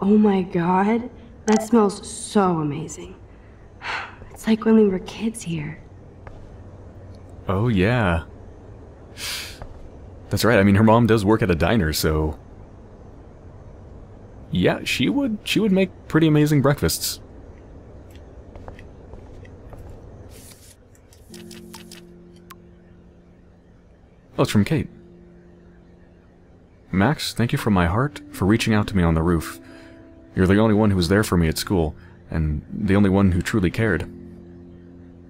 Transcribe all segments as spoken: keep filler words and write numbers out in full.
Oh my god, that smells so amazing. It's like when we were kids here. Oh yeah. That's right, I mean her mom does work at a diner, so... Yeah, she would, she would make pretty amazing breakfasts. Oh, it's from Kate. Max, thank you from my heart for reaching out to me on the roof. You're the only one who was there for me at school, and the only one who truly cared.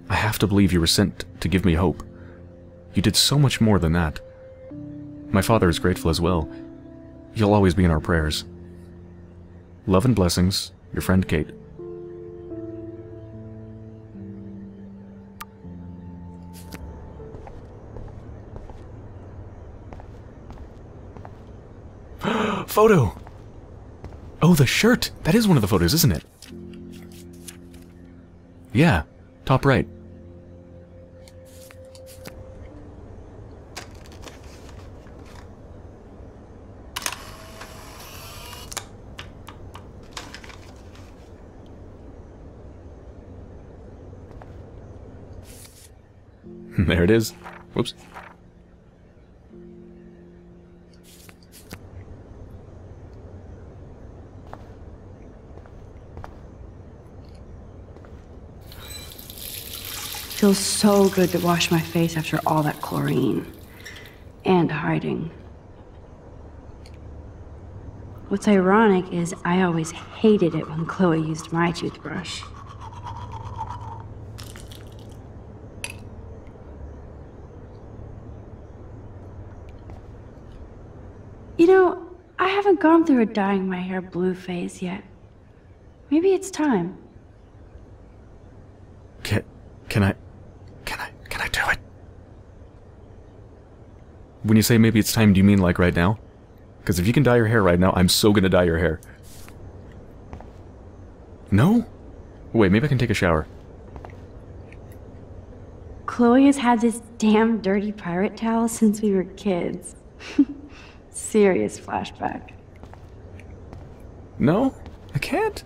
I have to believe you were sent to give me hope. You did so much more than that. My father is grateful as well. You'll always be in our prayers. Love and blessings, your friend Kate. Photo! Oh, the shirt! That is one of the photos, isn't it? Yeah, top right. There it is. Whoops. Feels so good to wash my face after all that chlorine. And hiding. What's ironic is I always hated it when Chloe used my toothbrush. You know, I haven't gone through a dyeing my hair blue phase yet. Maybe it's time. Can, can I, can I, can I do it? When you say maybe it's time, do you mean like right now? Because if you can dye your hair right now, I'm so gonna dye your hair. No? Wait, maybe I can take a shower. Chloe has had this damn dirty pirate towel since we were kids. Serious flashback. No, I can't.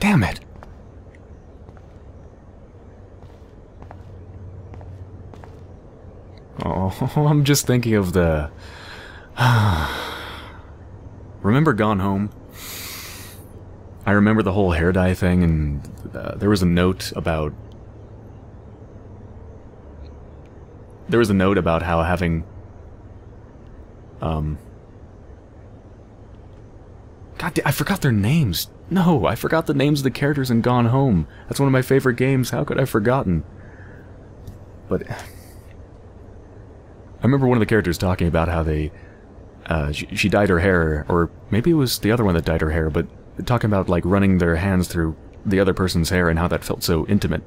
Damn it. Oh, I'm just thinking of the... Remember Gone Home? I remember the whole hair dye thing, and uh, there was a note about... There was a note about how having... Um. God, I forgot their names. No, I forgot the names of the characters in Gone Home. That's one of my favorite games. How could I have forgotten? But I remember one of the characters talking about how they, uh, she, she dyed her hair, or maybe it was the other one that dyed her hair. But talking about like running their hands through the other person's hair and how that felt so intimate.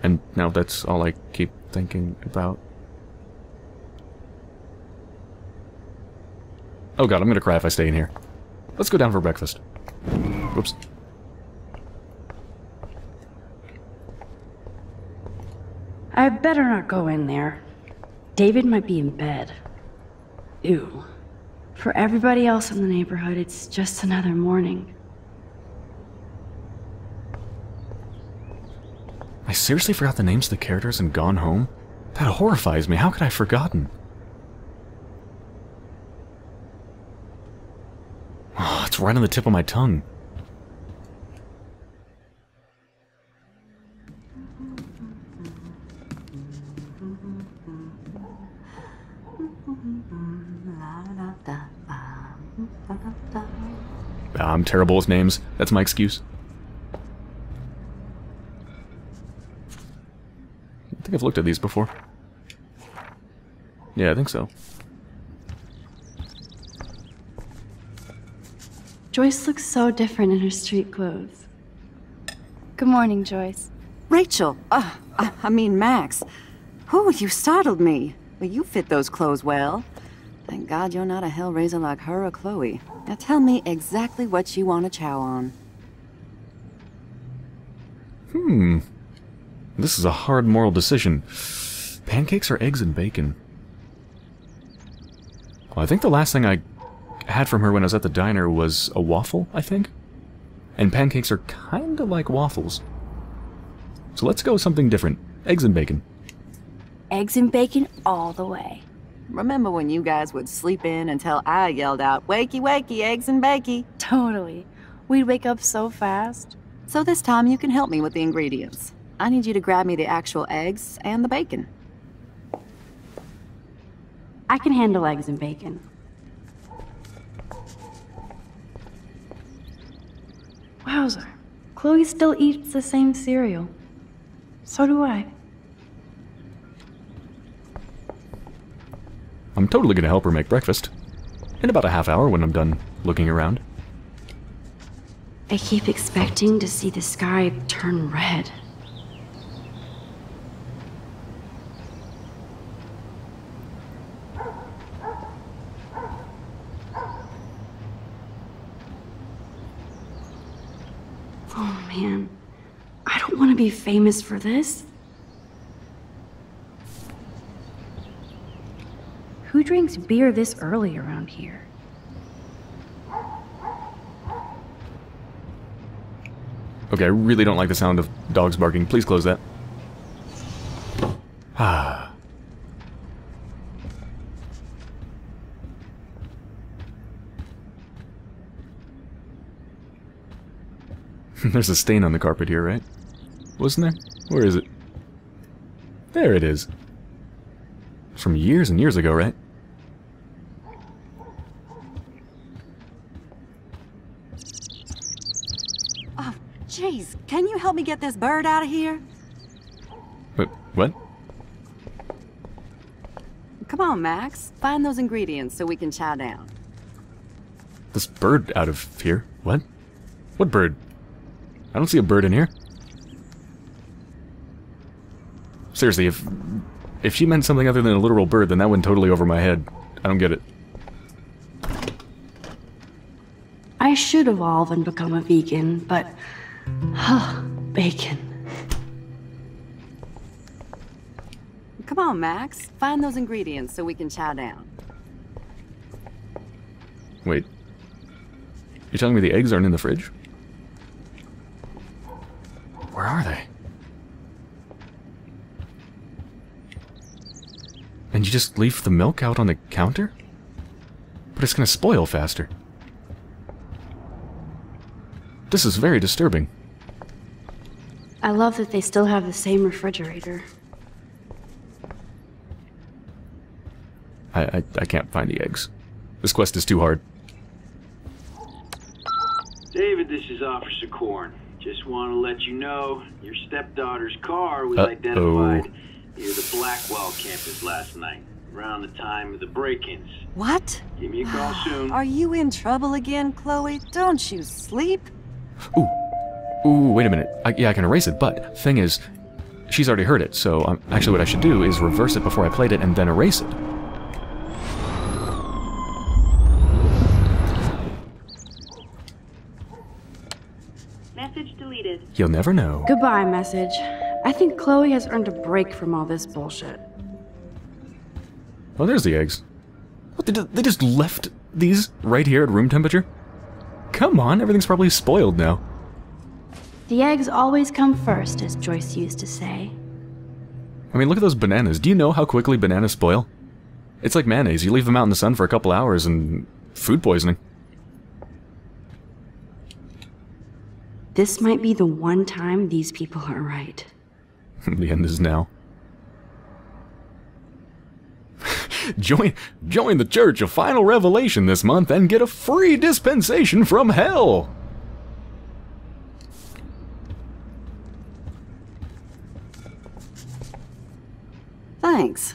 And now that's all I keep thinking about. Oh god, I'm gonna cry if I stay in here. Let's go down for breakfast. Whoops. I better not go in there. David might be in bed. Ew. For everybody else in the neighborhood, it's just another morning. I seriously forgot the names of the characters in Gone Home? That horrifies me. How could I have forgotten? Oh, it's right on the tip of my tongue. Ah, I'm terrible with names. That's my excuse. I think I've looked at these before. Yeah, I think so. Joyce looks so different in her street clothes. Good morning, Joyce. Rachel! Uh, uh, I mean, Max. Oh, you startled me. Well, you fit those clothes well. Thank God you're not a hellraiser like her or Chloe. Now tell me exactly what you want to chow on. Hmm. This is a hard moral decision. Pancakes or eggs and bacon? Well, I think the last thing I... had from her when I was at the diner was a waffle, I think? And pancakes are kind of like waffles. So let's go with something different. Eggs and bacon. Eggs and bacon all the way. Remember when you guys would sleep in until I yelled out, "Wakey, wakey, eggs and bakey." Totally. We'd wake up so fast. So this time you can help me with the ingredients. I need you to grab me the actual eggs and the bacon. I can handle eggs and bacon. Wowzer. Chloe still eats the same cereal. So do I. I'm totally gonna help her make breakfast. In about a half hour when I'm done looking around. I keep expecting to see the sky turn red. Oh man, I don't want to be famous for this. Who drinks beer this early around here? Okay, I really don't like the sound of dogs barking. Please close that. Ah. There's a stain on the carpet here, right? Wasn't there? Where is it? There it is. It's from years and years ago, right? Jeez, can you help me get this bird out of here? What? What? Come on, Max. Find those ingredients so we can chow down. This bird out of here? What? What bird? I don't see a bird in here. Seriously, if if she meant something other than a literal bird, then that went totally over my head. I don't get it. I should evolve and become a vegan, but... Huh, bacon. Come on, Max. Find those ingredients so we can chow down. Wait. You're telling me the eggs aren't in the fridge? Where are they? And you just leave the milk out on the counter? But it's gonna spoil faster. This is very disturbing. I love that they still have the same refrigerator. I, I, I can't find the eggs. This quest is too hard. David, this is Officer Corn. Just want to let you know your stepdaughter's car was Uh-oh. identified near the Blackwell campus last night, around the time of the break-ins. What? Give me a call soon. Are you in trouble again, Chloe? Don't you sleep? Ooh, ooh, wait a minute. I, yeah, I can erase it, but thing is, she's already heard it, so um, actually what I should do is reverse it before I played it and then erase it. Message deleted. You'll never know. Goodbye, message. I think Chloe has earned a break from all this bullshit. Oh, there's the eggs. What, they just, they just left these right here at room temperature? Come on, everything's probably spoiled now. The eggs always come first, as Joyce used to say. I mean, look at those bananas. Do you know how quickly bananas spoil? It's like mayonnaise. You leave them out in the sun for a couple hours and food poisoning. This might be the one time these people are right. The end is now. Join, join the Church of Final Revelation this month and get a free dispensation from hell! Thanks.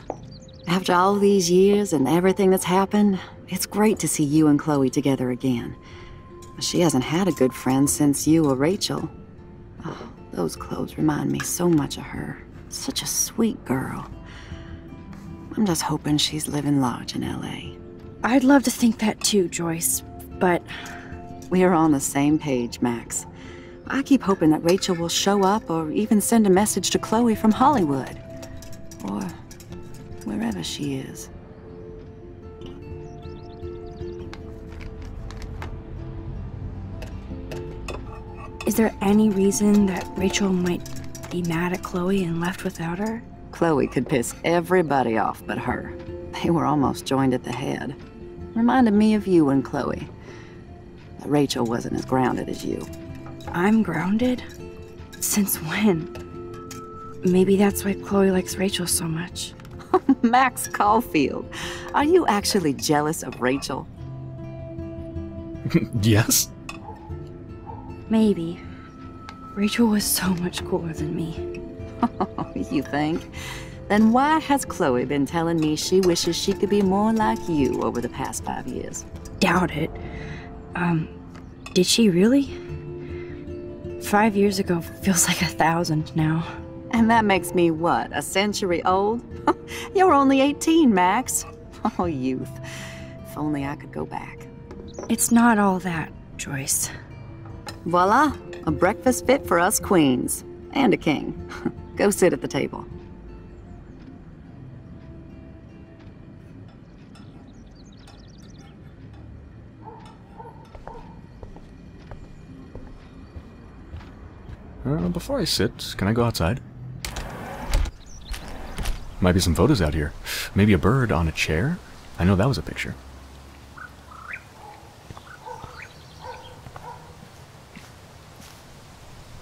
After all these years and everything that's happened, it's great to see you and Chloe together again. She hasn't had a good friend since you or Rachel. Oh, those clothes remind me so much of her. Such a sweet girl. I'm just hoping she's living large in L A. I'd love to think that too, Joyce, but... We're on the same page, Max. I keep hoping that Rachel will show up or even send a message to Chloe from Hollywood. Or wherever she is. Is there any reason that Rachel might be mad at Chloe and left without her? Chloe could piss everybody off but her. They were almost joined at the head. Reminded me of you and Chloe. But Rachel wasn't as grounded as you. I'm grounded? Since when? Maybe that's why Chloe likes Rachel so much. Max Caulfield, are you actually jealous of Rachel? Yes. Maybe. Rachel was so much cooler than me. Oh, you think? Then why has Chloe been telling me she wishes she could be more like you over the past five years? Doubt it. Um, did she really? Five years ago feels like a thousand now. And that makes me what, a century old? You're only eighteen, Max. Oh, youth. If only I could go back. It's not all that, Joyce. Voila, a breakfast fit for us queens. And a king. Go sit at the table. Uh, before I sit, can I go outside? Might be some photos out here. Maybe a bird on a chair? I know that was a picture.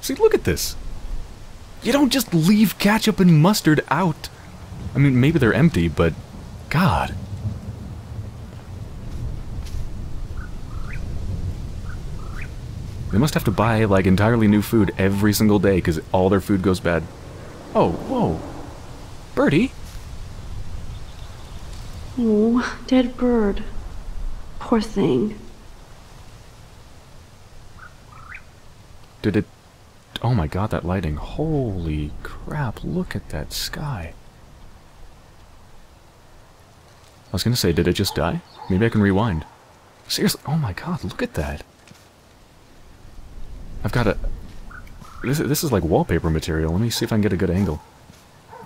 See, look at this. You don't just leave ketchup and mustard out. I mean, maybe they're empty, but God. They must have to buy, like, entirely new food every single day because all their food goes bad. Oh, whoa. Birdie. Oh, dead bird. Poor thing. Did it... Oh my God, that lighting. Holy crap, look at that sky. I was gonna say, did it just die? Maybe I can rewind. Seriously, oh my God, look at that. I've got a... This, this is like wallpaper material. Let me see if I can get a good angle.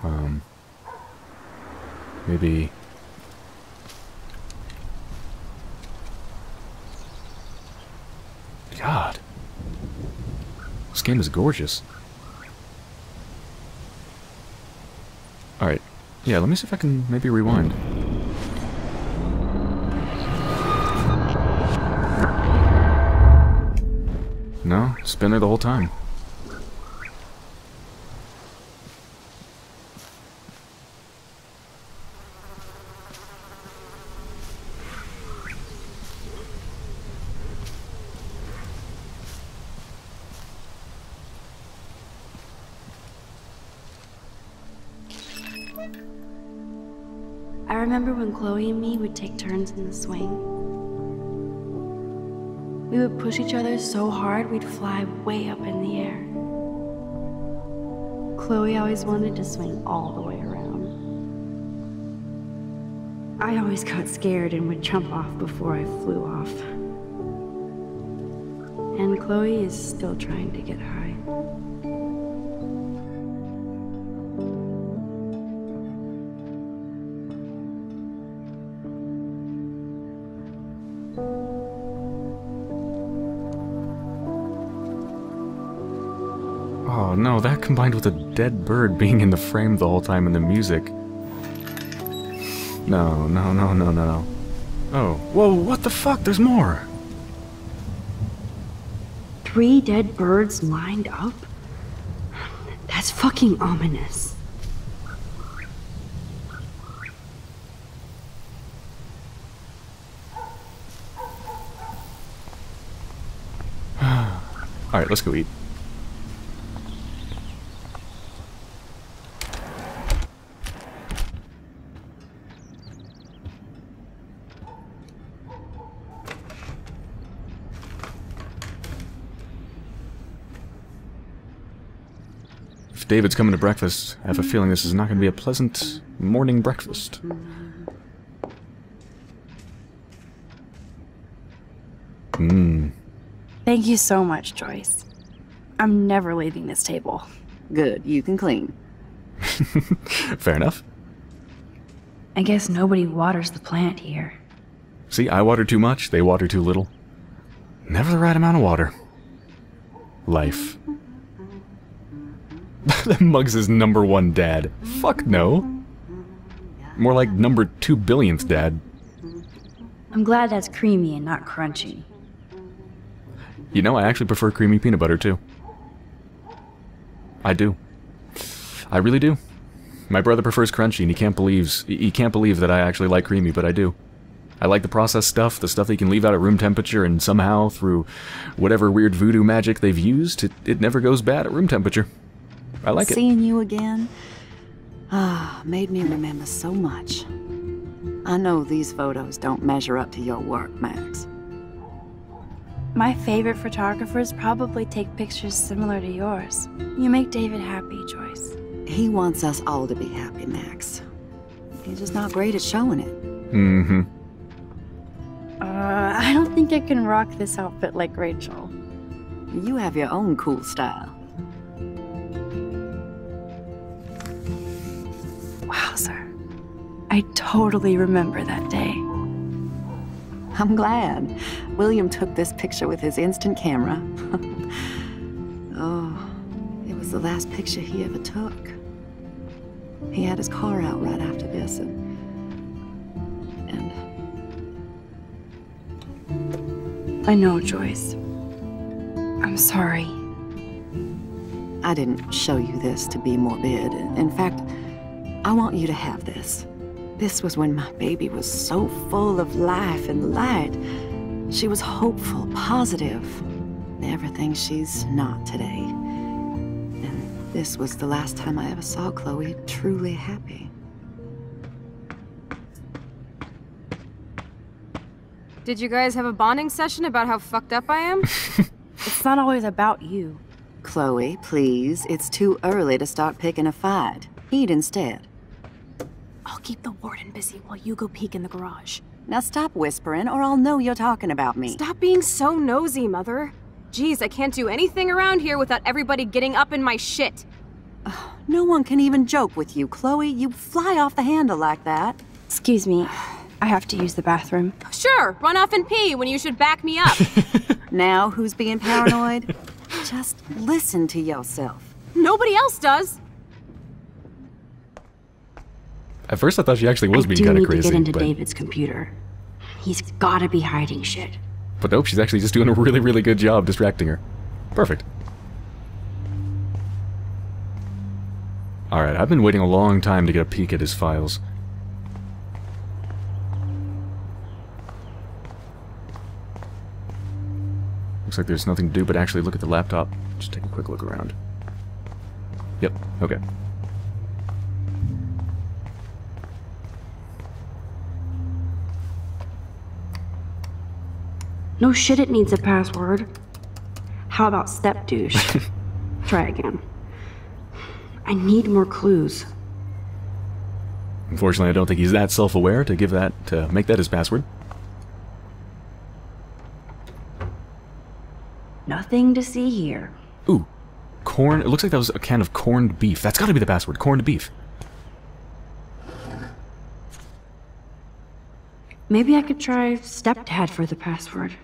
Um... Maybe... God. This game is gorgeous. Alright. Yeah, let me see if I can maybe rewind. No, it's been there the whole time. I remember when Chloe and me would take turns in the swing. We would push each other so hard, we'd fly way up in the air. Chloe always wanted to swing all the way around. I always got scared and would jump off before I flew off. And Chloe is still trying to get high. No, that combined with a dead bird being in the frame the whole time and the music. No, no, no, no, no, no. Oh, whoa, what the fuck? There's more! Three dead birds lined up? That's fucking ominous. Alright, let's go eat. David's coming to breakfast. I have a feeling this is not going to be a pleasant morning breakfast. Mm. Thank you so much, Joyce. I'm never leaving this table. Good, you can clean. Fair enough. I guess nobody waters the plant here. See, I water too much, they water too little. Never the right amount of water. life. That mug's his number one dad. Fuck no. More like number two billionth dad. I'm glad that's creamy and not crunchy. You know, I actually prefer creamy peanut butter too. I do. I really do. My brother prefers crunchy, and he can't believes he can't believe that I actually like creamy, but I do. I like the processed stuff, the stuff that you can leave out at room temperature, and somehow, through whatever weird voodoo magic they've used, it, it never goes bad at room temperature. I like it. Seeing you again, ah, made me remember so much. I know these photos don't measure up to your work, Max. My favorite photographers probably take pictures similar to yours. You make David happy, Joyce. He wants us all to be happy, Max. He's just not great at showing it. Mm-hmm. Uh, I don't think I can rock this outfit like Rachel. You have your own cool style. Wowzer. I totally remember that day. I'm glad. William took this picture with his instant camera. Oh, it was the last picture he ever took. He had his car out right after this, and... and... I know, Joyce. I'm sorry. I didn't show you this to be morbid. In fact, I want you to have this. This was when my baby was so full of life and light. She was hopeful, positive, everything she's not today. And this was the last time I ever saw Chloe truly happy. Did you guys have a bonding session about how fucked up I am? It's not always about you. Chloe, please, it's too early to start picking a fight. Eat instead. I'll keep the warden busy while you go peek in the garage. Now stop whispering, or I'll know you're talking about me. Stop being so nosy, Mother. Jeez, I can't do anything around here without everybody getting up in my shit. Oh, no one can even joke with you, Chloe. You fly off the handle like that. Excuse me. I have to use the bathroom. Sure, run off and pee when you should back me up. Now who's being paranoid? Just listen to yourself. Nobody else does. At first I thought she actually was being kind of crazy. I do need to get into David's computer. He's gotta be hiding shit. But nope, she's actually just doing a really, really good job distracting her. Perfect. Alright, I've been waiting a long time to get a peek at his files. Looks like there's nothing to do but actually look at the laptop. Just take a quick look around. Yep, okay. No shit, it needs a password. How about step douche? Try again. I need more clues. Unfortunately, I don't think he's that self-aware to give that, to make that his password. Nothing to see here. Ooh, corn. It looks like that was a can of corned beef. That's got to be the password. Corned beef. Maybe I could try stepdad for the password.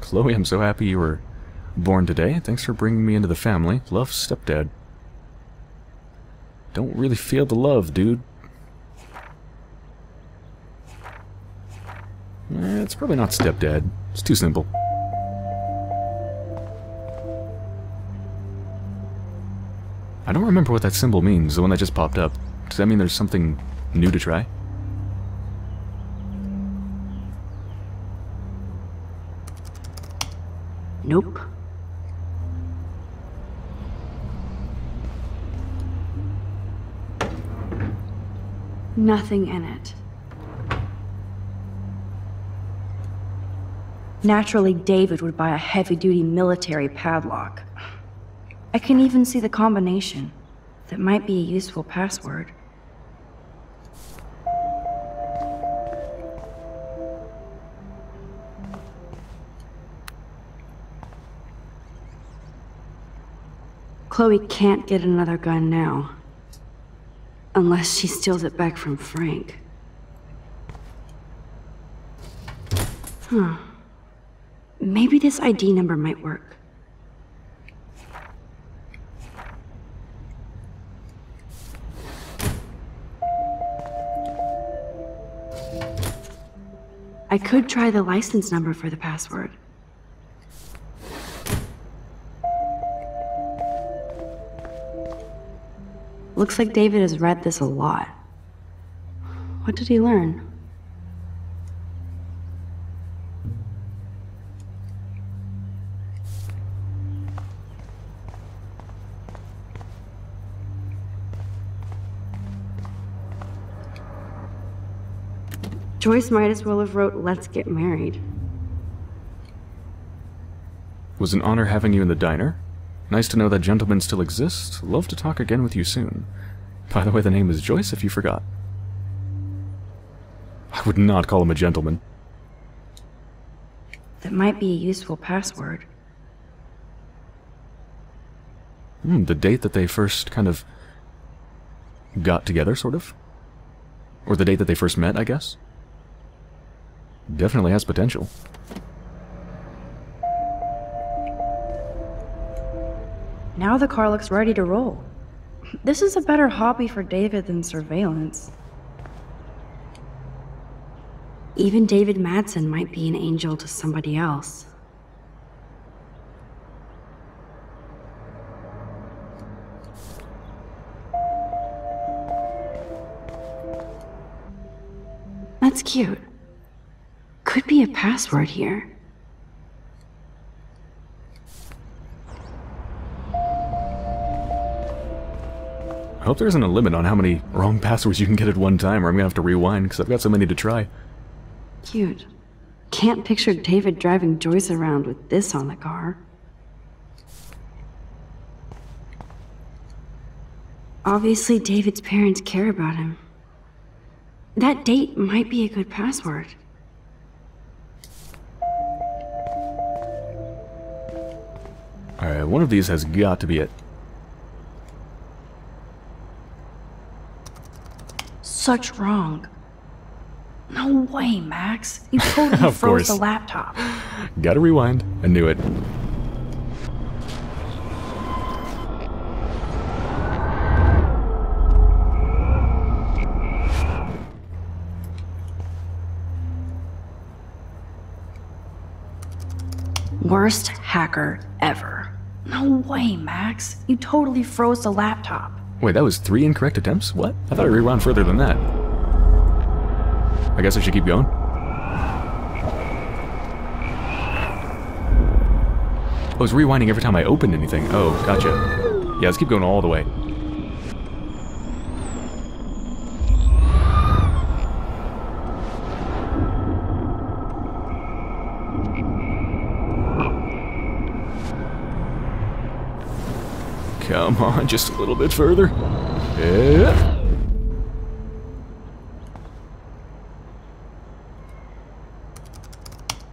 Chloe, I'm so happy you were born today. Thanks for bringing me into the family. Love, stepdad. Don't really feel the love, dude. Eh, it's probably not stepdad. It's too simple. I don't remember what that symbol means, the one that just popped up. Does that mean there's something new to try? Nope. Nothing in it. Naturally, David would buy a heavy-duty military padlock. I can even see the combination. That might be a useful password. Chloe can't get another gun now. Unless she steals it back from Frank. Huh. Maybe this I D number might work. I could try the license number for the password. Looks like David has read this a lot. What did he learn? Joyce might as well have wrote, "Let's get married." Was an honor having you in the diner. Nice to know that gentleman still exists. Love to talk again with you soon. By the way, the name is Joyce, if you forgot. I would not call him a gentleman. That might be a useful password. Hmm, the date that they first kind of got together, sort of? Or the date that they first met, I guess? Definitely has potential. Now the car looks ready to roll. This is a better hobby for David than surveillance. Even David Madsen might be an angel to somebody else. That's cute. Could be a password here. I hope there isn't a limit on how many wrong passwords you can get at one time, or I'm gonna have to rewind because I've got so many to try. Cute. Can't picture David driving Joyce around with this on the car. Obviously, David's parents care about him. That date might be a good password. Alright, one of these has got to be it. Such wrong. No way, Max. You totally froze the laptop. Gotta rewind. I knew it. Worst hacker ever. No way, Max. You totally froze the laptop. Wait, that was three incorrect attempts? What? I thought I rewound further than that. I guess I should keep going. I was rewinding every time I opened anything. Oh, gotcha. Yeah, let's keep going all the way. Come on, just a little bit further. Yeah.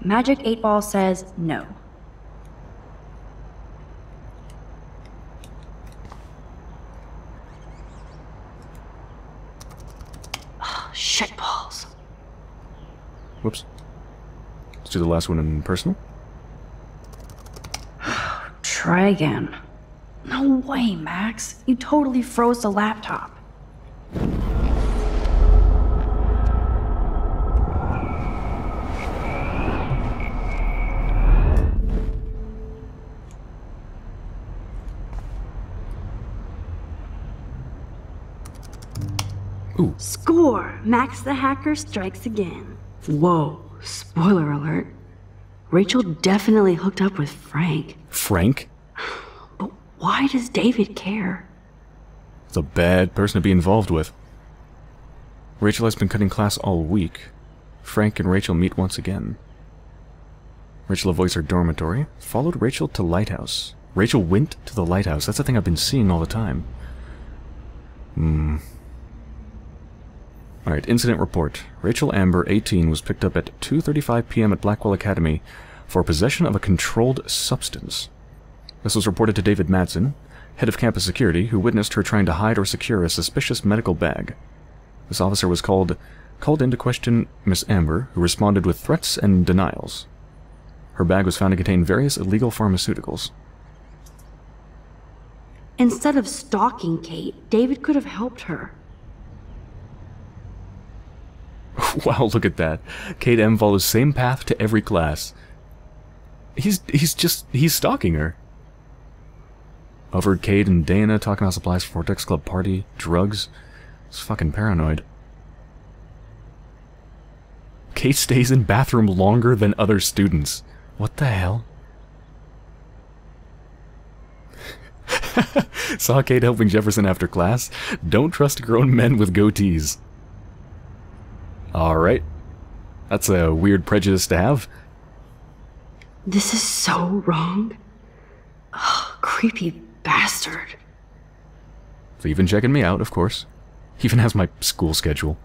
Magic eight Ball says no. Oh, shit balls. Whoops. Let's do the last one in personal. Try again. No way, Max. You totally froze the laptop. Ooh. Score! Max the hacker strikes again. Whoa, spoiler alert. Rachel definitely hooked up with Frank. Frank? Why does David care? It's a bad person to be involved with. Rachel has been cutting class all week. Frank and Rachel meet once again. Rachel avoids her dormitory, followed Rachel to lighthouse. Rachel went to the lighthouse. That's the thing I've been seeing all the time. Hmm. Alright, incident report. Rachel Amber, eighteen, was picked up at two thirty-five p m at Blackwell Academy for possession of a controlled substance. This was reported to David Madsen, head of campus security, who witnessed her trying to hide or secure a suspicious medical bag. This officer was called called into question Miss Amber, who responded with threats and denials. Her bag was found to contain various illegal pharmaceuticals. Instead of stalking Kate, David could have helped her. Wow, look at that. Kate M. follows same path to every class. He's, he's just, he's stalking her. Overheard Kate and Dana talking about supplies for Vortex Club party, drugs. It's fucking paranoid. Kate stays in bathroom longer than other students. What the hell? Saw Kate helping Jefferson after class. Don't trust grown men with goatees. Alright. That's a weird prejudice to have. This is so wrong. Ugh, creepy bastard. So even checking me out, of course. He even has my school schedule.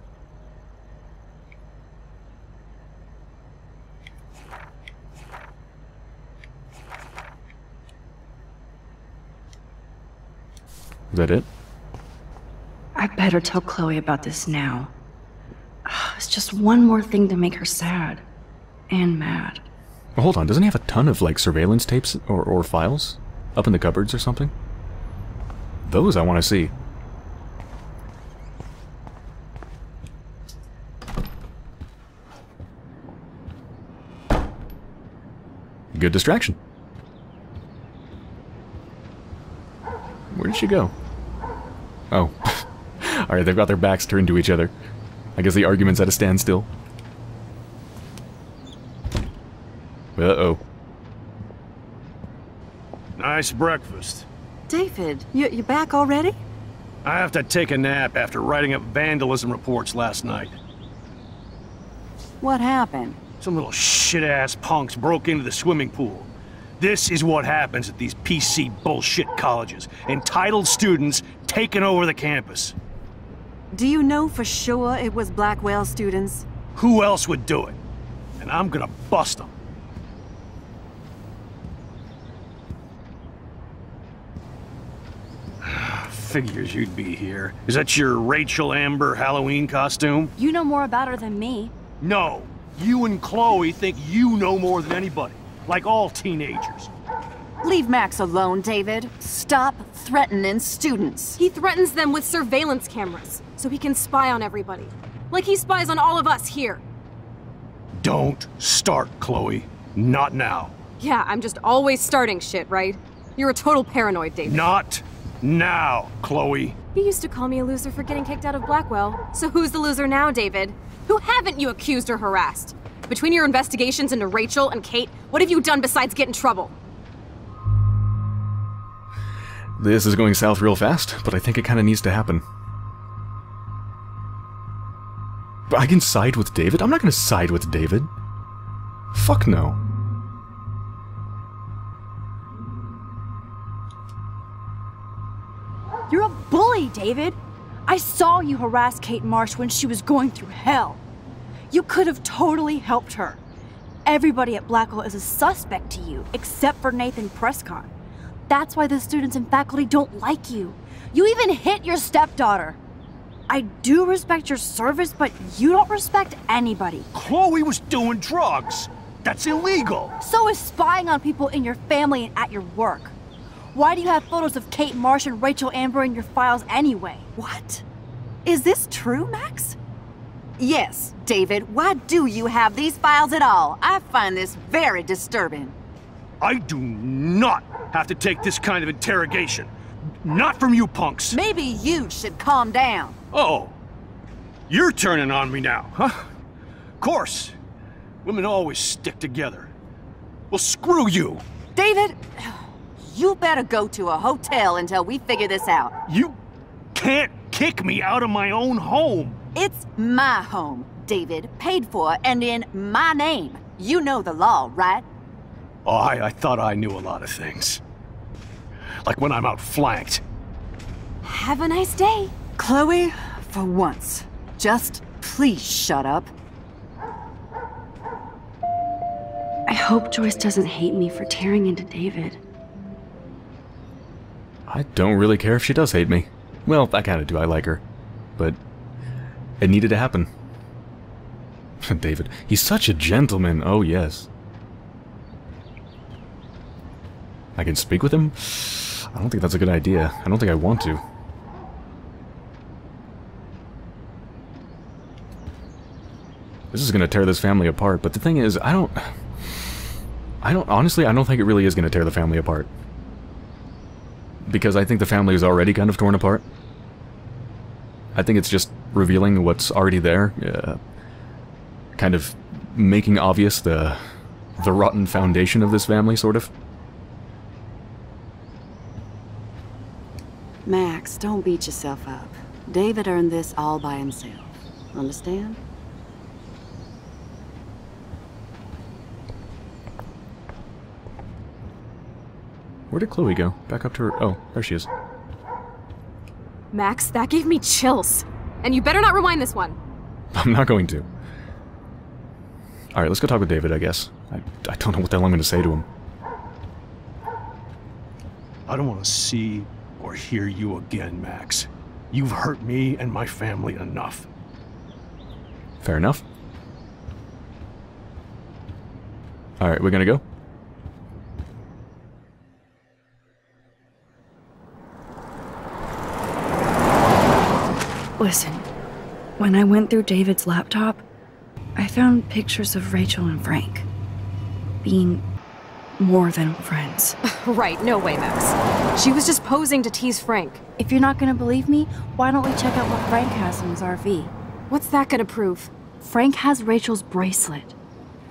Is that it? I better tell Chloe about this now. It's just one more thing to make her sad. And mad. Well, hold on, doesn't he have a ton of, like, surveillance tapes or, or files? Up in the cupboards or something? Those I want to see. Good distraction. Where did she go? Oh. Alright, they've got their backs turned to each other. I guess the argument's at a standstill. Uh-oh. Nice breakfast. David, you, you back already? I have to take a nap after writing up vandalism reports last night. What happened? Some little shit-ass punks broke into the swimming pool. This is what happens at these P C bullshit colleges. Entitled students taking over the campus. Do you know for sure it was Blackwell students? Who else would do it? And I'm gonna bust them. Figures you'd be here. Is that your Rachel Amber Halloween costume? You know more about her than me. No, you and Chloe think you know more than anybody, like all teenagers. Leave Max alone, David. Stop threatening students. He threatens them with surveillance cameras, so he can spy on everybody. Like he spies on all of us here. Don't start, Chloe. Not now. Yeah, I'm just always starting shit, right? You're a total paranoid, David. Not now, Chloe. You used to call me a loser for getting kicked out of Blackwell. So who's the loser now, David? Who haven't you accused or harassed? Between your investigations into Rachel and Kate, what have you done besides get in trouble? This is going south real fast, but I think it kind of needs to happen. But I can side with David? I'm not going to side with David. Fuck no. You're a bully, David. I saw you harass Kate Marsh when she was going through hell. You could have totally helped her. Everybody at Blackwell is a suspect to you, except for Nathan Prescott. That's why the students and faculty don't like you. You even hit your stepdaughter. I do respect your service, but you don't respect anybody. Chloe was doing drugs. That's illegal. So is spying on people in your family and at your work. Why do you have photos of Kate Marsh and Rachel Amber in your files anyway? What? Is this true, Max? Yes, David. Why do you have these files at all? I find this very disturbing. I do not have to take this kind of interrogation. Not from you punks. Maybe you should calm down. Uh-oh. You're turning on me now, huh? Of course. Women always stick together. Well, screw you. David, you better go to a hotel until we figure this out. You can't kick me out of my own home. It's my home, David. Paid for and in my name. You know the law, right? Oh, I, I thought I knew a lot of things. Like when I'm outflanked. Have a nice day. Chloe, for once, just please shut up. I hope Joyce doesn't hate me for tearing into David. I don't really care if she does hate me. Well, I kind of do. I like her. But it needed to happen. David, he's such a gentleman. Oh, yes. I can speak with him? I don't think that's a good idea. I don't think I want to. This is going to tear this family apart, but the thing is, I don't... I don't... Honestly, I don't think it really is going to tear the family apart. Because I think the family is already kind of torn apart. I think it's just revealing what's already there. Uh, kind of making obvious the... the rotten foundation of this family, sort of. Max, don't beat yourself up. David earned this all by himself. Understand? Where did Chloe go? Back up to her... Oh, there she is. Max, that gave me chills. And you better not rewind this one. I'm not going to. Alright, let's go talk with David, I guess. I, I don't know what the hell I'm going to say to him. I don't want to see or hear you again, Max. You've hurt me and my family enough. Fair enough. Alright, we're going to go. Listen, when I went through David's laptop, I found pictures of Rachel and Frank being more than friends. Right, no way, Max. She was just posing to tease Frank. If you're not gonna believe me, why don't we check out what Frank has in his R V? What's that gonna prove? Frank has Rachel's bracelet.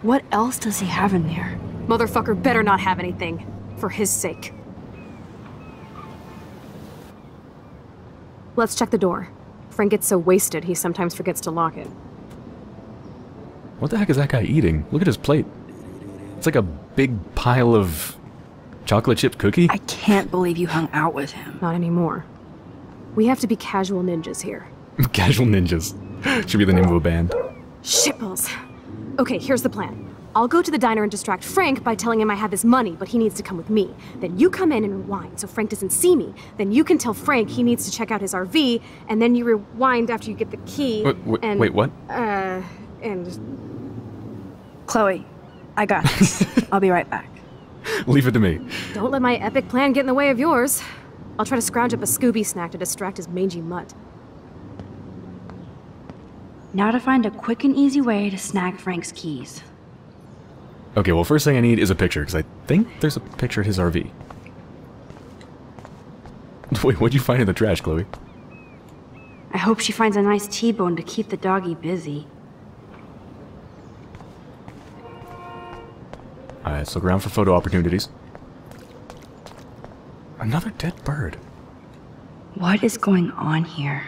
What else does he have in there? Motherfucker better not have anything, for his sake. Let's check the door. Frank gets so wasted, he sometimes forgets to lock it. What the heck is that guy eating? Look at his plate. It's like a big pile of chocolate chip cookie. I can't believe you hung out with him. Not anymore. We have to be casual ninjas here. Casual ninjas. Should be the name of a band. Shitballs. Okay, here's the plan. I'll go to the diner and distract Frank by telling him I have his money, but he needs to come with me. Then you come in and rewind, so Frank doesn't see me. Then you can tell Frank he needs to check out his R V, and then you rewind after you get the key. Wait, wait, and, wait what? Uh, and... Chloe, I got this. I'll be right back. Leave it to me. Don't let my epic plan get in the way of yours. I'll try to scrounge up a Scooby snack to distract his mangy mutt. Now to find a quick and easy way to snag Frank's keys. Okay, well, first thing I need is a picture, because I think there's a picture of his R V. Wait, what'd you find in the trash, Chloe? I hope she finds a nice T-bone to keep the doggy busy. Alright, let's look around for photo opportunities. Another dead bird. What is going on here?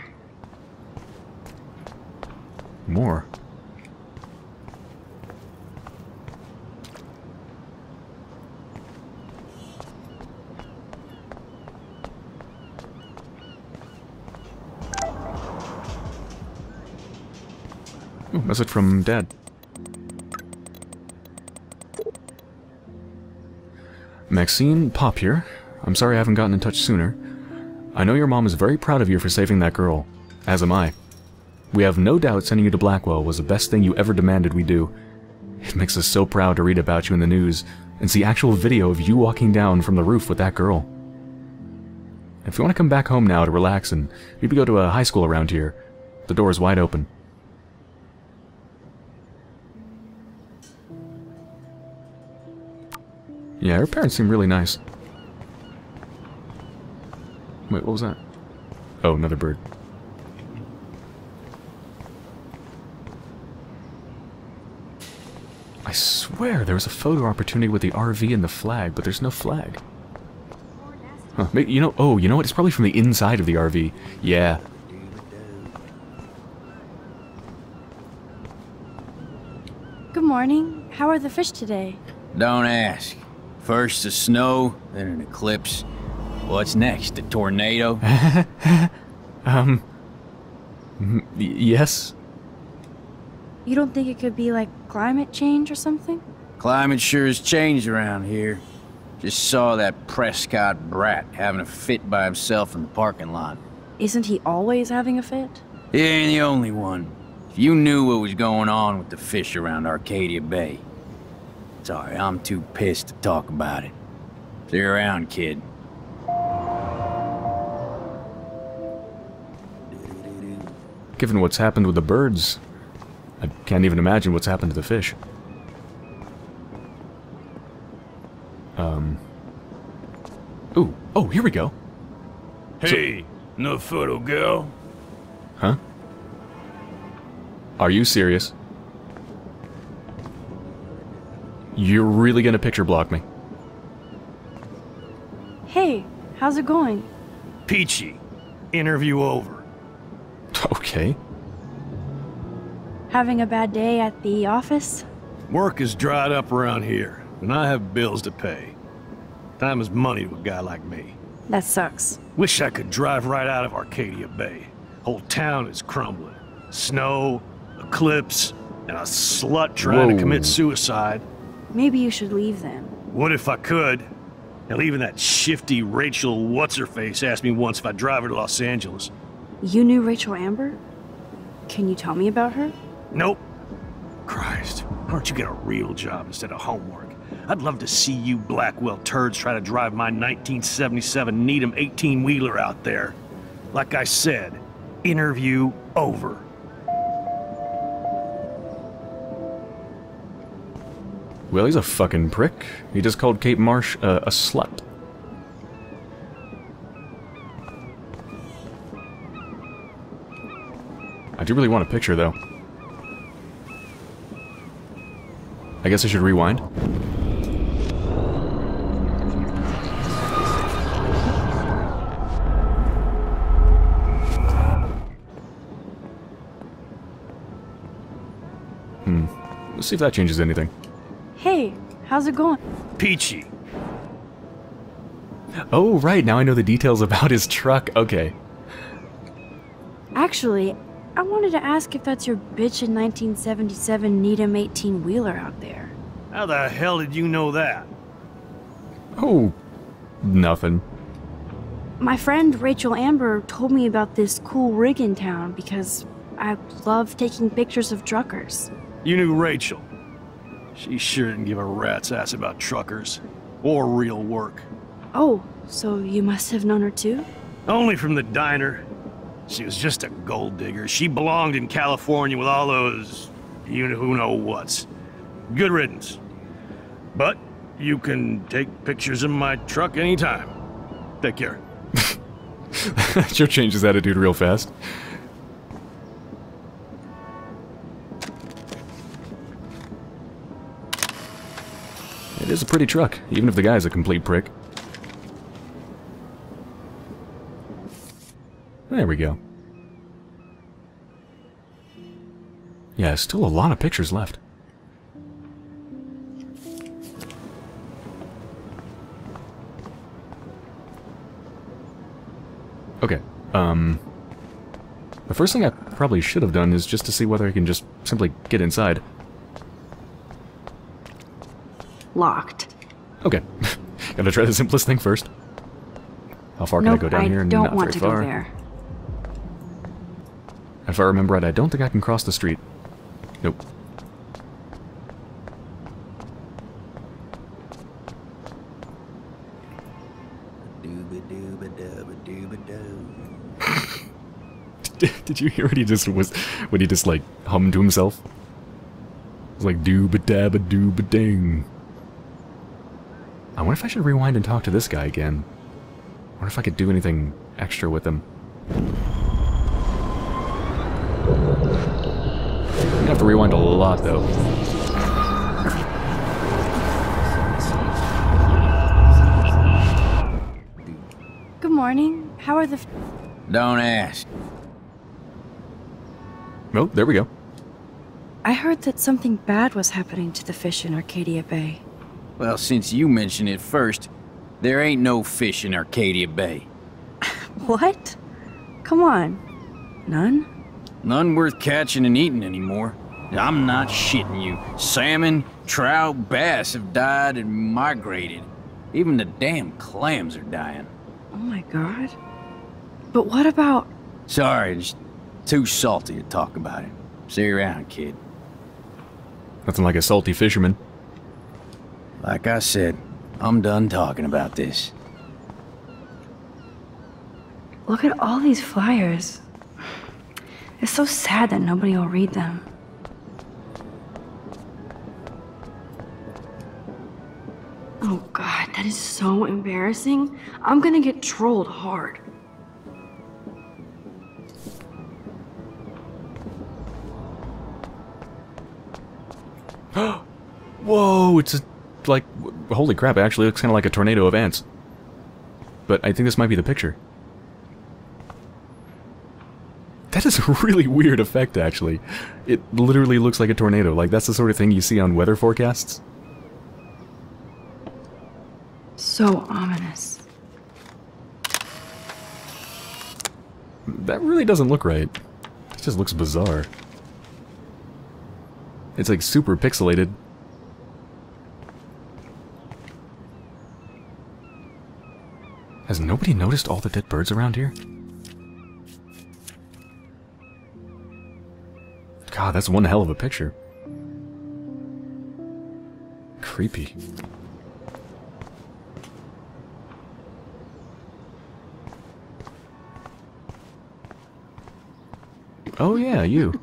More. Ooh, message from Dad. Maxine Pop here. I'm sorry I haven't gotten in touch sooner. I know your mom is very proud of you for saving that girl, as am I. We have no doubt sending you to Blackwell was the best thing you ever demanded we do. It makes us so proud to read about you in the news and see actual video of you walking down from the roof with that girl. If you want to come back home now to relax and maybe go to a high school around here, the door is wide open. Yeah, her parents seem really nice. Wait, what was that? Oh, another bird. I swear there was a photo opportunity with the R V and the flag, but there's no flag. Huh, maybe, you know, oh, you know what? It's probably from the inside of the R V. Yeah. Good morning. How are the fish today? Don't ask. First the snow, then an eclipse. What's next, a tornado? um, yes? You don't think it could be like climate change or something? Climate sure has changed around here. Just saw that Prescott brat having a fit by himself in the parking lot. Isn't he always having a fit? He ain't the only one. If You knew what was going on with the fish around Arcadia Bay. Sorry, I'm too pissed to talk about it. See you around, kid. Given what's happened with the birds, I can't even imagine what's happened to the fish. Um... Ooh, oh, here we go. Hey, so, no photo, girl. Huh? Are you serious? You're really gonna picture block me? Hey, how's it going? Peachy. Interview over. Okay. Having a bad day at the office? Work is dried up around here, and I have bills to pay. Time is money to a guy like me. That sucks. Wish I could drive right out of Arcadia Bay. Whole town is crumbling. Snow, eclipse, and a slut trying Whoa. to commit suicide. Maybe you should leave them. What if I could? Hell, even that shifty Rachel what's-her-face asked me once if I'd drive her to Los Angeles. You knew Rachel Amber? Can you tell me about her? Nope. Christ, why don't you get a real job instead of homework? I'd love to see you Blackwell turds try to drive my nineteen seventy-seven Needham eighteen-wheeler out there. Like I said, interview over. Well, he's a fucking prick. He just called Kate Marsh uh, a slut. I do really want a picture, though. I guess I should rewind. Hmm. Let's see if that changes anything. Hey, how's it going? Peachy. Oh, right, now I know the details about his truck. Okay. Actually, I wanted to ask if that's your bitchin' nineteen seventy-seven Needham eighteen-wheeler out there. How the hell did you know that? Oh, nothing. My friend Rachel Amber told me about this cool rig in town because I love taking pictures of truckers. You knew Rachel? She sure didn't give a rat's ass about truckers. Or real work. Oh, so you must have known her too? Only from the diner. She was just a gold digger. She belonged in California with all those you-know-who-know-whats. Good riddance. But you can take pictures of my truck anytime. Take care. That sure changes attitude real fast. It is a pretty truck, even if the guy's a complete prick. There we go. Yeah, still a lot of pictures left. Okay, um... the first thing I probably should have done is just to see whether I can just simply get inside. Locked. Okay. Gotta try the simplest thing first. How far nope, can I go down I here? And not very far. There. If I remember right, I don't think I can cross the street. Nope. Did you hear what he just was? What he just like hummed to himself? It was like dooba dabba dooba ding. I wonder if I should rewind and talk to this guy again. I wonder if I could do anything extra with him. I have to rewind a lot, though. Good morning. How are the... F Don't ask. Oh, there we go. I heard that something bad was happening to the fish in Arcadia Bay. Well, since you mentioned it first, there ain't no fish in Arcadia Bay. What? Come on. None? None worth catching and eating anymore. I'm not shitting you. Salmon, trout, bass have died and migrated. Even the damn clams are dying. Oh my god. But what about... Sorry, it's too salty to talk about it. See you around, kid. Nothing like a salty fisherman. Like I said, I'm done talking about this. Look at all these flyers. It's so sad that nobody will read them. Oh God, that is so embarrassing. I'm gonna get trolled hard. Whoa, it's a, like, holy crap, it actually looks kind of like a tornado of ants. But I think this might be the picture. That is a really weird effect, actually. It literally looks like a tornado. Like, that's the sort of thing you see on weather forecasts. So ominous. That really doesn't look right. It just looks bizarre. It's like super pixelated. Has nobody noticed all the dead birds around here? God, that's one hell of a picture. Creepy. Oh yeah, you.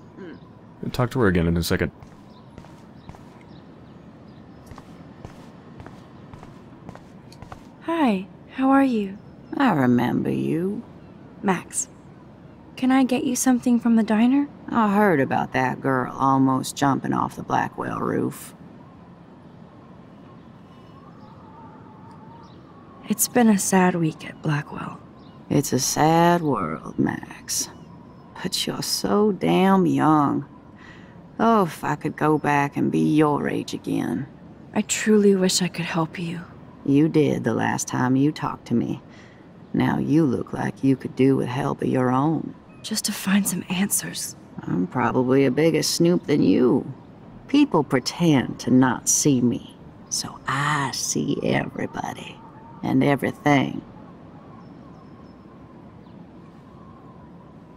I'll talk to her again in a second. Hi, how are you? I remember you. Max, can I get you something from the diner? I heard about that girl almost jumping off the Blackwell roof. It's been a sad week at Blackwell. It's a sad world, Max. But you're so damn young. Oh, if I could go back and be your age again. I truly wish I could help you. You did the last time you talked to me. Now you look like you could do with help of your own. Just to find some answers. I'm probably a bigger snoop than you. People pretend to not see me, so I see everybody and everything.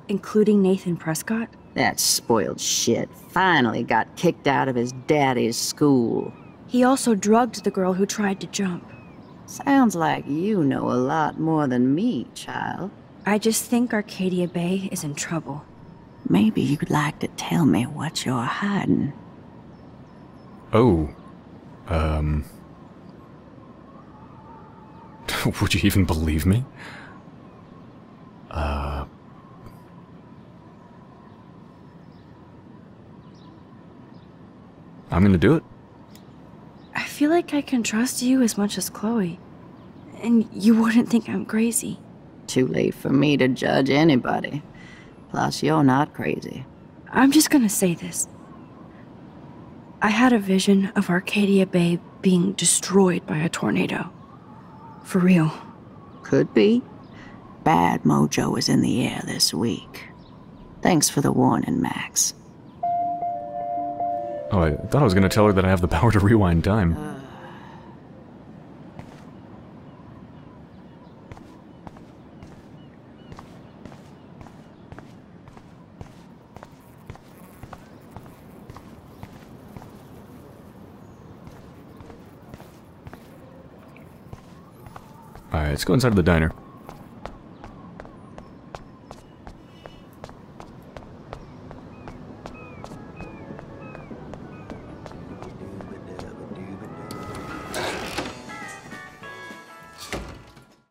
Including Nathan Prescott? That spoiled shit finally got kicked out of his daddy's school. He also drugged the girl who tried to jump. Sounds like you know a lot more than me, child. I just think Arcadia Bay is in trouble. Maybe you'd like to tell me what you're hiding. Oh. Um. Would you even believe me? Uh... I'm gonna do it. I feel like I can trust you as much as Chloe. And you wouldn't think I'm crazy. Too late for me to judge anybody. Plus, you're not crazy. I'm just gonna say this. I had a vision of Arcadia Bay being destroyed by a tornado. For real. Could be. Bad mojo is in the air this week. Thanks for the warning, Max. Oh, I thought I was gonna tell her that I have the power to rewind time. Uh. Alright, let's go inside of the diner.